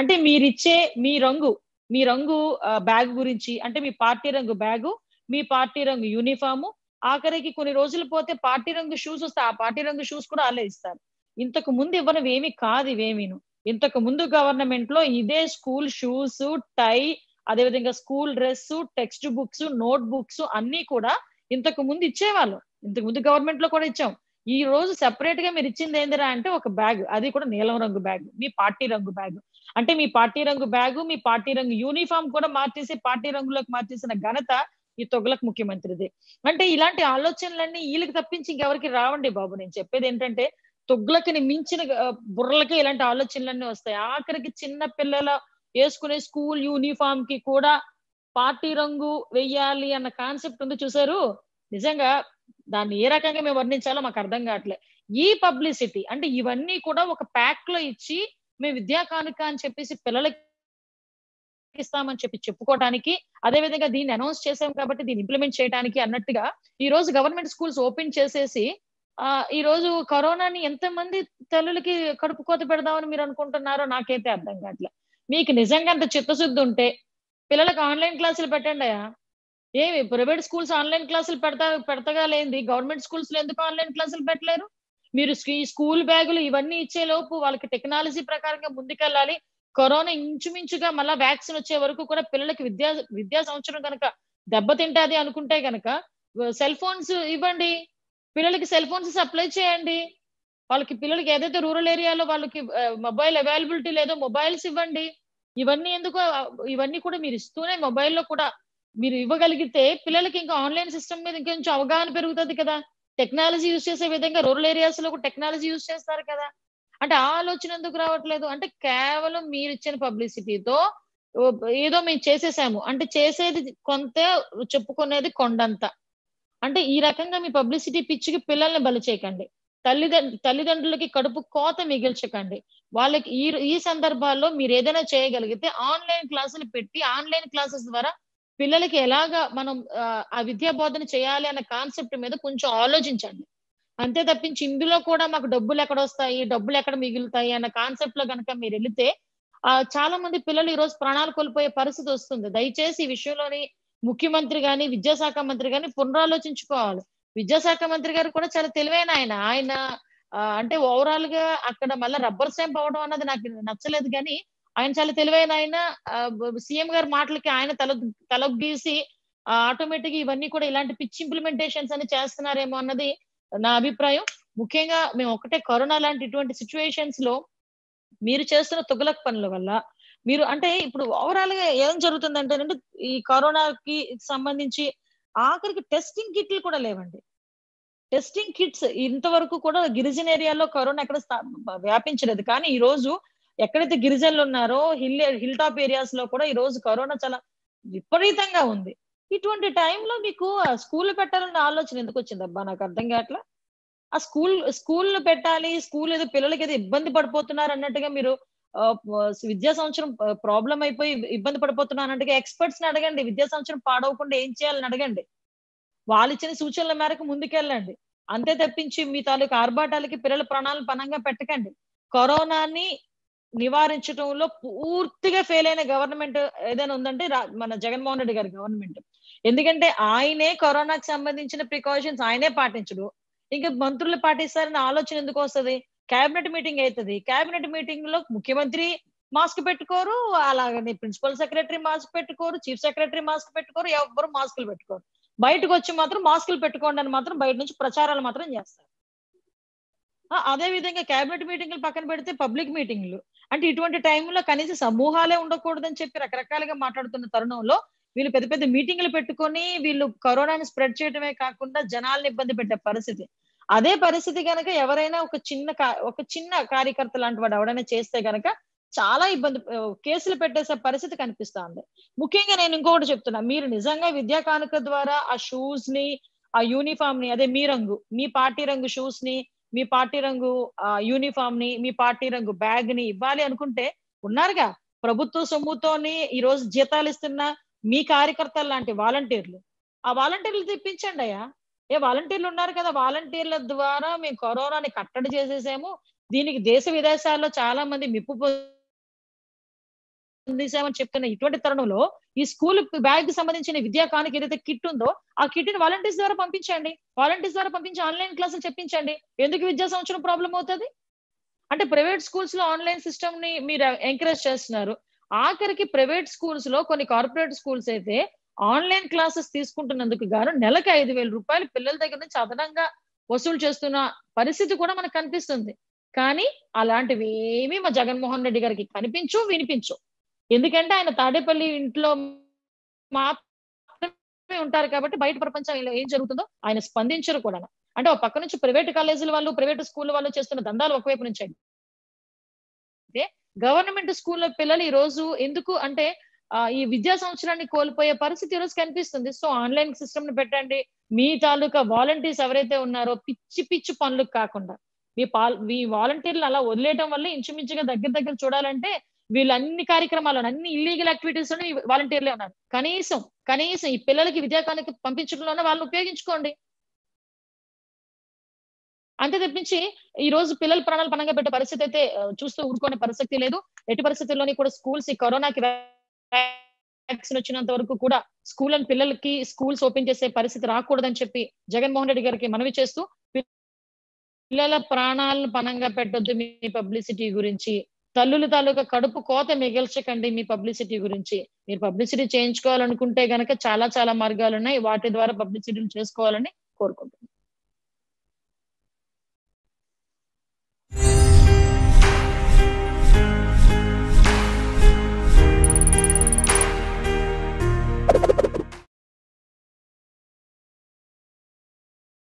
అంటే మీరిచ్చే మీ రంగు బ్యాగ్ గురించి అంటే మీ పార్టీ రంగు బ్యాగ్ మీ పార్టీ రంగు యూనిఫామ్ ఆఖరికి కొన్ని రోజులు పోతే పార్టీ రంగు షూస్ వస్తా ఆ పార్టీ రంగు షూస్ కూడా అలా ఇస్తారు ఇంతకు ముందు ఇవ్వనవి ఏమీ కాదు ఇవేమీను ఇంతకు ముందు గవర్నమెంట్ లో ఇదే స్కూల్ షూస్ టై అదే విధంగా school dress text books note books అన్ని కూడా ఇంతకు ముందు ఇచ్చేవాళ్ళు ఇంతకు ముందు గవర్నమెంట్ లో కూడా ఇచ్చాం ఈ రోజు సెపరేట్ గా మీరు ఇచ్చింది ఏందిరా అంటే ఒక బ్యాగ్ అది కూడా నీలం రంగు బ్యాగ్ మీ పార్టీ రంగు బ్యాగ్ అంటే మీ పార్టీ రంగు బ్యాగు మీ పార్టీ రంగు యూనిఫామ్ కూడా మార్చేసి పార్టీ రంగులోకి మార్చేసిన ఘనత ఈ తొగలకు ముఖ్యమంత్రిది అంటే ఇలాంటి ఆలోచనలన్నీ వీళ్ళకి తప్పించి ఇంకెవరికి రావండి బాబు నేను చెప్పేది ఏంటంటే తొగ్గులకి మించిన బుర్రలకే ఇలాంటి ఆలోచనలన్నీ వస్తాయి ఆఖరికి చిన్న పిల్లల వేసుకునే స్కూల్ యూనిఫామ్ కి కూడా పార్టీ రంగు వెయ్యాలి అన్న కాన్సెప్ట్ ఉంది చూసారు నిజంగా దాన్ని ఏ రకంగా మేము వర్ణించాలో మాకు అర్థం కావట్లేదు ఈ పబ్లిసిటీ అంటే ఇవన్నీ కూడా ఒక ప్యాక్ లో ఇచ్చి మేము విద్యా కానుక అని చెప్పేసి పిల్లలకి ఇస్తామని చెప్పి చెప్పుకోవడానికి అదే విధంగా దీన్ని అనౌన్స్ చేసాం కాబట్టి దీన్ని ఇంప్లిమెంట్ చేయడానికి అన్నట్టుగా ఈ రోజు గవర్నమెంట్ స్కూల్స్ ఓపెన్ చేసేసి ఈ రోజు కరోనాని ఎంతమంది తల్లులకి కడుపు కోత పెడదామని మీరు అనుకుంటున్నారో నాకైతే అర్థం కావట్లే మీకు నిజంగా అంత చిత్తశుద్ధి ఉంటే పిల్లలకు ఆన్లైన్ క్లాసులు పెట్టండి ఏమి ప్రైవేట్ స్కూల్స్ ఆన్లైన్ క్లాసులు పెడతగా లేనిది గవర్నమెంట్ స్కూల్స్ లో ఎందుకు ఆన్లైన్ క్లాసులు పెట్టలేరు మీరు స్కూల్ బ్యాగులు ఇవన్నీ ఇచ్చే లోపు వాళ్ళకి టెక్నాలజీ ప్రకారంగా ముందుకెళ్ళాలి కరోనా ఇంచుమించుగా మళ్ళా వ్యాక్సిన్ వచ్చే వరకు కూడా పిల్లలకి విద్యా సంవత్సరం కనుక దెబ్బతింటాది అనుకుంటే కనుక సెల్ ఫోన్స్ ఇవ్వండి పిల్లలకి సెల్ ఫోన్స్ సప్లై చేయండి వాళ్ళకి పిల్లలకి ఏదైతే రూరల్ ఏరియాలో వాళ్ళకి మొబైల్ అవైలబిలిటీ లేదో మొబైల్స్ ఇవ్వండి ఇవన్నీ కూడా మీరు ఇస్తూనే మొబైల్లో కూడా మీరు ఇవ్వగలిగితే పిల్లలకి ఇంకా ఆన్లైన్ సిస్టమ్ మీద ఇంకొంచెం అవగాహన పెరుగుతుంది కదా టెక్నాలజీ యూజ్ చేసే విధంగా రూరల్ ఏరియాస్ లో టెక్నాలజీ యూజ్ చేస్తారు కదా అంటే ఆ ఆలోచన ఎందుకు రావట్లేదు అంటే కేవలం మీరు ఇచ్చిన పబ్లిసిటీతో ఏదో మేము చేసేసాము అంటే చేసేది కొంత చెప్పుకునేది కొండంత అంటే ఈ రకంగా మీ పబ్లిసిటీ పిచ్చికి పిల్లల్ని బలి చేయకండి తల్లిదండ్రులకి కడుపు కోత మిగిల్చకండి వాళ్ళకి ఈ సందర్భాల్లో మీరు ఏదైనా చేయగలిగితే ఆన్లైన్ క్లాసులు పెట్టి ఆన్లైన్ క్లాసెస్ ద్వారా పిల్లలకి ఎలాగా మనం ఆ విద్యా బోధన చేయాలి అన్న కాన్సెప్ట్ మీద కొంచెం ఆలోచించండి అంతే తప్పించి ఇందులో కూడా మాకు డబ్బులు ఎక్కడ వస్తాయి డబ్బులు ఎక్కడ మిగులుతాయి అన్న కాన్సెప్ట్ లో కనుక మీరు వెళితే చాలా మంది పిల్లలు ఈ రోజు ప్రాణాలు కోల్పోయే పరిస్థితి వస్తుంది దయచేసి ఈ విషయంలోని ముఖ్యమంత్రి గాని విద్యాశాఖ మంత్రి గాని పునరాలోచించుకోవాలి విద్యాశాఖ మంత్రి గారు కూడా చాలా తెలివైన ఆయన అంటే ఓవరాల్ గా అక్కడ మళ్ళీ రబ్బర్ స్టాంప్ అవడం అన్నది నాకు నచ్చలేదు కానీ ఆయన చాలా తెలివైన ఆయన సీఎం గారి మాటలకి ఆయన తలొగ్గేసి ఆటోమేటిక్ గా ఇవన్నీ కూడా ఇలాంటి పిచ్ ఇంప్లిమెంటేషన్స్ అని చేస్తున్నారేమో అన్నది నా అభిప్రాయం ముఖ్యంగా మేము ఒకటే కరోనా లాంటి ఇటువంటి సిచ్యువేషన్స్ లో మీరు చేస్తున్న తొగలక పనుల వల్ల మీరు అంటే ఇప్పుడు ఓవరాల్ గా ఏం జరుగుతుందంటే ఈ కరోనాకి సంబంధించి ఆఖరికి టెస్టింగ్ కిట్లు కూడా లేవండి టెస్టింగ్ కిట్స్ ఇంతవరకు కూడా గిరిజన ఏరియాలో కరోనా ఎక్కడ వ్యాపించలేదు కానీ ఈ రోజు ఎక్కడైతే గిరిజనులు ఉన్నారో హిల్ టాప్ ఏరియాస్ లో కూడా ఈ రోజు కరోనా చాలా విపరీతంగా ఉంది ఇటువంటి టైంలో మీకు స్కూల్ పెట్టాలన్న ఆలోచన ఎందుకు వచ్చిందబ్బా నాకు అర్థం కావట్లా ఆ స్కూల్ పెట్టాలి స్కూల్ ఏదో పిల్లలకి ఏదో ఇబ్బంది పడిపోతున్నారు అన్నట్టుగా మీరు విద్యా సంవత్సరం ప్రాబ్లం అయిపోయి ఇబ్బంది పడిపోతున్నారు అన్నట్టుగా ఎక్స్పర్ట్స్ ని అడగండి విద్యా సంవత్సరం పాడవకుండా ఏం చేయాలని అడగండి వాళ్ళు ఇచ్చిన సూచనల మేరకు ముందుకెళ్ళండి అంతే తప్పించి మీ తాలూకు ఆర్భాటాలకి పిల్లల ప్రాణాలను పణంగా పెట్టకండి కరోనాని నివారించడంలో పూర్తిగా ఫెయిల్ అయిన గవర్నమెంట్ ఏదైనా ఉందంటే మన జగన్మోహన్ రెడ్డి గారి గవర్నమెంట్ ఎందుకంటే ఆయనే కరోనాకి సంబంధించిన ప్రికాషన్స్ ఆయనే పాటించడు ఇంకా మంత్రులు పాటిస్తారని ఆలోచన ఎందుకు వస్తుంది కేబినెట్ మీటింగ్ అవుతుంది కేబినెట్ మీటింగ్ లో ముఖ్యమంత్రి మాస్క్ పెట్టుకోరు అలాగని ప్రిన్సిపల్ సెక్రటరీ మాస్క్ పెట్టుకోరు చీఫ్ సెక్రటరీ మాస్క్ పెట్టుకోరు ఎవరు మాస్కులు పెట్టుకోరు బయటకు వచ్చి మాత్రం మాస్కులు పెట్టుకోండి అని మాత్రం బయట నుంచి ప్రచారాలు మాత్రం చేస్తారు అదే విధంగా కేబినెట్ మీటింగ్లు పక్కన పెడితే పబ్లిక్ మీటింగ్లు అంటే ఇటువంటి టైంలో కనీసం సమూహాలే ఉండకూడదని చెప్పి రకరకాలుగా మాట్లాడుతున్న తరుణంలో వీళ్ళు పెద్ద పెద్ద మీటింగ్లు పెట్టుకొని వీళ్ళు కరోనాని స్ప్రెడ్ చేయడమే కాకుండా జనాల్ని ఇబ్బంది పెట్టే పరిస్థితి అదే పరిస్థితి కనుక ఎవరైనా ఒక చిన్న కార్యకర్త లాంటి వాడు ఎవరైనా చేస్తే కనుక చాలా ఇబ్బంది కేసులు పెట్టేసే పరిస్థితి కనిపిస్తా ఉంది ముఖ్యంగా నేను ఇంకొకటి చెప్తున్నా మీరు నిజంగా విద్యా కానుక ద్వారా ఆ షూస్ ని ఆ యూనిఫామ్ ని అదే మీ పార్టీ రంగు షూస్ ని మీ పార్టీ రంగు యూనిఫామ్ ని మీ పార్టీ రంగు బ్యాగ్ ని ఇవ్వాలి అనుకుంటే ఉన్నారుగా ప్రభుత్వ సొమ్ముతోని ఈ రోజు జీతాలు ఇస్తున్న మీ కార్యకర్తలు లాంటి వాలంటీర్లు ఆ వాలంటీర్లు తెప్పించండి అయ్యా ఏ వాలంటీర్లు ఉన్నారు కదా వాలంటీర్ల ద్వారా మేము కరోనాని కట్టడి చేసేసాము దీనికి దేశ విదేశాల్లో చాలా మంది మిప్పు ఇటువంటి తరుణంలో ఈ స్కూల్ బ్యాగ్ కి సంబంధించిన విద్యాకానికి ఏదైతే కిట్ ఉందో ఆ కిట్ ని వాలంటీర్స్ ద్వారా పంపించండి. వాలంటీర్స్ ద్వారా పంపించి ఆన్లైన్ క్లాసులు చెప్పించండి. ఎందుకు విద్యా సంవత్సరం ప్రాబ్లం అవుతది అంటే ప్రైవేట్ స్కూల్స్ లో ఆన్లైన్ సిస్టమ్ ని మీరు ఎంకరేజ్ చేస్తున్నారు. ఆఖరికి ప్రైవేట్ స్కూల్స్ లో కొన్ని కార్పొరేట్ స్కూల్స్ అయితే ఆన్లైన్ క్లాసెస్ తీసుకుంటున్నందుకు గాను నెలకు 5,000 రూపాయలు పిల్లల దగ్గర నుంచి అదనంగా వసూలు చేస్తున్న పరిస్థితి కూడా మనకు కనిపిస్తుంది. కానీ అలాంటివి ఏమీ మా జగన్మోహన్ రెడ్డి గారికి కనిపించు వినిపించు. ఎందుకంటే ఆయన తాడేపల్లి ఇంట్లో మాత్రమే ఉంటారు కాబట్టి బయట ప్రపంచంలో ఏం జరుగుతుందో ఆయన స్పందించరు కూడా. అంటే ఒక పక్క నుంచి ప్రైవేట్ కాలేజీల వాళ్ళు ప్రైవేట్ స్కూల్ వాళ్ళు చేస్తున్న దందాలు ఒకవైపు నుంచి అయితే గవర్నమెంట్ స్కూల్లో పిల్లలు ఈ రోజు ఎందుకు అంటే ఈ విద్యా సంవత్సరాన్ని కోల్పోయే పరిస్థితి ఈరోజు కనిపిస్తుంది. సో ఆన్లైన్ సిస్టమ్ ని పెట్టండి. మీ తాలూకా వాలంటీర్స్ ఎవరైతే ఉన్నారో పిచ్చి పిచ్చి పనులకు కాకుండా మీ వాలంటీర్లు అలా వదిలేయడం వల్ల ఇంచుమించుగా దగ్గర చూడాలంటే వీళ్ళు అన్ని కార్యక్రమాలు అన్ని ఇల్లీగల్ యాక్టివిటీస్ లోనే వాలంటీర్లే ఉన్నారు. కనీసం ఈ పిల్లలకి విద్యాకానికి పంపించడంలోనే వాళ్ళని ఉపయోగించుకోండి. అంతే తప్పించి ఈ రోజు పిల్లల ప్రాణాలు పణంగా పెట్టే పరిస్థితి అయితే చూస్తూ ఊరుకునే పరిస్థితి లేదు. ఎట్టి పరిస్థితుల్లోని కూడా స్కూల్స్ ఈ కరోనాకి వ్యాక్సిన్ వచ్చినంత వరకు కూడా స్కూల్ అండ్ పిల్లలకి స్కూల్స్ ఓపెన్ చేసే పరిస్థితి రాకూడదని చెప్పి జగన్మోహన్ రెడ్డి గారికి మనవి చేస్తూ, పిల్లల ప్రాణాలను పణంగా పెట్టొద్దు మీ పబ్లిసిటీ గురించి, తల్లుల తాలూకా కడుపు కోత మిగల్చకండి మీ పబ్లిసిటీ గురించి. మీరు పబ్లిసిటీ చేయించుకోవాలనుకుంటే గనక చాలా చాలా మార్గాలు ఉన్నాయి. వాటి ద్వారా పబ్లిసిటీలు చేసుకోవాలని కోరుకుంటున్నాను.